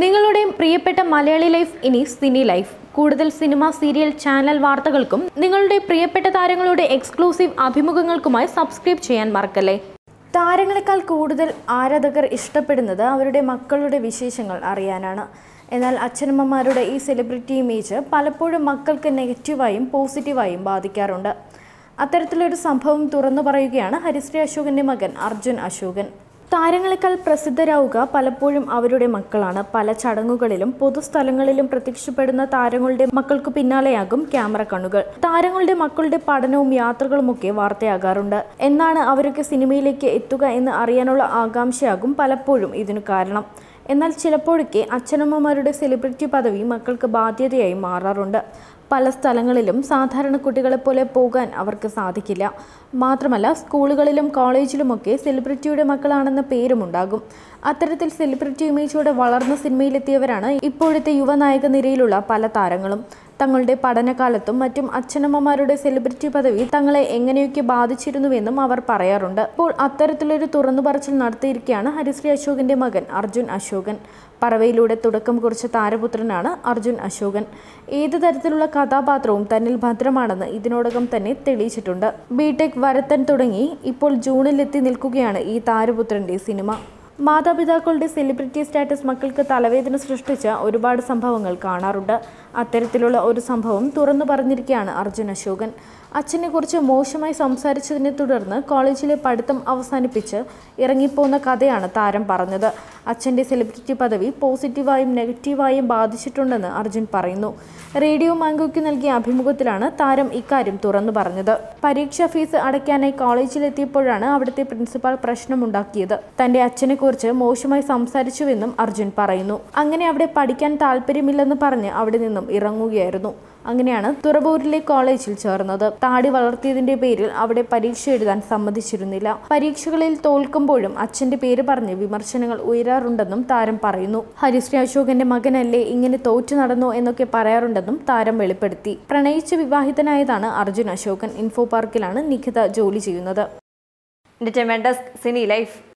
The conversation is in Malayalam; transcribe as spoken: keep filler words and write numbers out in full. നിങ്ങളുടെയും പ്രിയപ്പെട്ട മലയാളി ലൈഫ് ഇനി സിനി ലൈഫ്. കൂടുതൽ സിനിമ, സീരിയൽ, ചാനൽ വാർത്തകൾക്കും നിങ്ങളുടെ പ്രിയപ്പെട്ട താരങ്ങളുടെ എക്സ്ക്ലൂസീവ് അഭിമുഖങ്ങൾക്കുമായി സബ്സ്ക്രൈബ് ചെയ്യാൻ മറക്കല്ലേ. താരങ്ങളെക്കാൾ കൂടുതൽ ആരാധകർ ഇഷ്ടപ്പെടുന്നത് അവരുടെ മക്കളുടെ വിശേഷങ്ങൾ അറിയാനാണ്. എന്നാൽ അച്ഛനമ്മമാരുടെ ഈ സെലിബ്രിറ്റി ഇമേജ് പലപ്പോഴും മക്കൾക്ക് നെഗറ്റീവായും പോസിറ്റീവായും ബാധിക്കാറുണ്ട്. അത്തരത്തിലൊരു സംഭവം തുറന്നു പറയുകയാണ് ഹരിശ്രീ അശോകൻ്റെ മകൻ അർജുൻ അശോകൻ. താരങ്ങളെക്കാൾ പ്രസിദ്ധരാവുക പലപ്പോഴും അവരുടെ മക്കളാണ്. പല ചടങ്ങുകളിലും പൊതുസ്ഥലങ്ങളിലും പ്രത്യക്ഷപ്പെടുന്ന താരങ്ങളുടെ മക്കൾക്ക് പിന്നാലെയാകും ക്യാമറ കണ്ണുകൾ. താരങ്ങളുടെ മക്കളുടെ പഠനവും യാത്രകളുമൊക്കെ വാർത്തയാകാറുണ്ട്. എന്നാണ് അവരൊക്കെ സിനിമയിലേക്ക് എത്തുക എന്ന് അറിയാനുള്ള ആകാംക്ഷയാകും പലപ്പോഴും ഇതിനു കാരണം. എന്നാൽ ചിലപ്പോഴൊക്കെ അച്ഛനമ്മമാരുടെ സെലിബ്രിറ്റി പദവി മക്കൾക്ക് ബാധ്യതയായി മാറാറുണ്ട്. പല സ്ഥലങ്ങളിലും സാധാരണ കുട്ടികളെപ്പോലെ പോകാൻ അവർക്ക് സാധിക്കില്ല. മാത്രമല്ല സ്കൂളുകളിലും കോളേജിലുമൊക്കെ സെലിബ്രിറ്റിയുടെ മക്കളാണെന്ന പേരുമുണ്ടാകും. അത്തരത്തിൽ സെലിബ്രിറ്റി ഇമേജോടെ വളർന്ന സിനിമയിലെത്തിയവരാണ് ഇപ്പോഴത്തെ യുവനായക നിരയിലുള്ള പല താരങ്ങളും. തങ്ങളുടെ പഠനകാലത്തും മറ്റും അച്ഛനമ്മമാരുടെ സെലിബ്രിറ്റി പദവി തങ്ങളെ എങ്ങനെയൊക്കെ ബാധിച്ചിരുന്നുവെന്നും അവർ പറയാറുണ്ട്. ഇപ്പോൾ അത്തരത്തിലൊരു തുറന്നുപറച്ചിൽ നടത്തിയിരിക്കുകയാണ് ഹരിശ്രീ അശോകൻ്റെ മകൻ അർജുൻ അശോകൻ. പറവയിലൂടെ തുടക്കം കുറിച്ച താരപുത്രനാണ് അർജുൻ അശോകൻ. ഏത് തരത്തിലുള്ള കഥാപാത്രവും തന്നിൽ ഭദ്രമാണെന്ന് ഇതിനോടകം തന്നെ തെളിയിച്ചിട്ടുണ്ട്. ബിടെക്, വരത്തൻ തുടങ്ങി ഇപ്പോൾ ജൂണിലെത്തി നിൽക്കുകയാണ് ഈ താരപുത്രൻ്റെ സിനിമ. മാതാപിതാക്കളുടെ സെലിബ്രിറ്റി സ്റ്റാറ്റസ് മക്കൾക്ക് തലവേദന സൃഷ്ടിച്ച ഒരുപാട് സംഭവങ്ങൾ കാണാറുണ്ട്. അത്തരത്തിലുള്ള ഒരു സംഭവം തുറന്നു പറഞ്ഞിരിക്കുകയാണ് അർജുൻ അശോകൻ. അച്ഛനെക്കുറിച്ച് മോശമായി സംസാരിച്ചതിനെ തുടർന്ന് കോളേജിലെ പഠിത്തം അവസാനിപ്പിച്ച് ഇറങ്ങിപ്പോന്ന കഥയാണ് താരം പറഞ്ഞത്. അച്ഛൻ്റെ സെലിബ്രിറ്റി പദവി പോസിറ്റീവായും നെഗറ്റീവായും ബാധിച്ചിട്ടുണ്ടെന്ന് അർജുൻ പറയുന്നു. റേഡിയോ മാംഗോയ്ക്ക് നൽകിയ അഭിമുഖത്തിലാണ് താരം ഇക്കാര്യം തുറന്നു പറഞ്ഞത്. പരീക്ഷാ ഫീസ് അടയ്ക്കാനായി കോളേജിലെത്തിയപ്പോഴാണ് അവിടുത്തെ പ്രിൻസിപ്പാൾ പ്രശ്നമുണ്ടാക്കിയത്. തൻ്റെ അച്ഛനെക്കുറിച്ച് മോശമായി സംസാരിച്ചുവെന്നും അർജുൻ പറയുന്നു. അങ്ങനെ അവിടെ പഠിക്കാൻ താല്പര്യമില്ലെന്ന് പറഞ്ഞ് അവിടെ നിന്നും ഇറങ്ങുകയായിരുന്നു. അങ്ങനെയാണ് തുറവൂരിലെ കോളേജിൽ ചേർന്നത്. താടി വളർത്തിയതിന്റെ പേരിൽ അവിടെ പരീക്ഷ എഴുതാൻ സമ്മതിച്ചിരുന്നില്ല. പരീക്ഷകളിൽ തോൽക്കുമ്പോഴും അച്ഛന്റെ പേര് പറഞ്ഞ് വിമർശനങ്ങൾ ഉയരാറുണ്ടെന്നും താരം പറയുന്നു. ഹരിശ്രീ അശോകന്റെ മകനല്ലേ ഇങ്ങനെ തോറ്റു നടന്നോ എന്നൊക്കെ പറയാറുണ്ടെന്നും താരം വെളിപ്പെടുത്തി. പ്രണയിച്ച് വിവാഹിതനായതാണ് അർജുൻ അശോകൻ. ഇൻഫോ പാർക്കിലാണ് നിഖിത ജോലി ചെയ്യുന്നത്.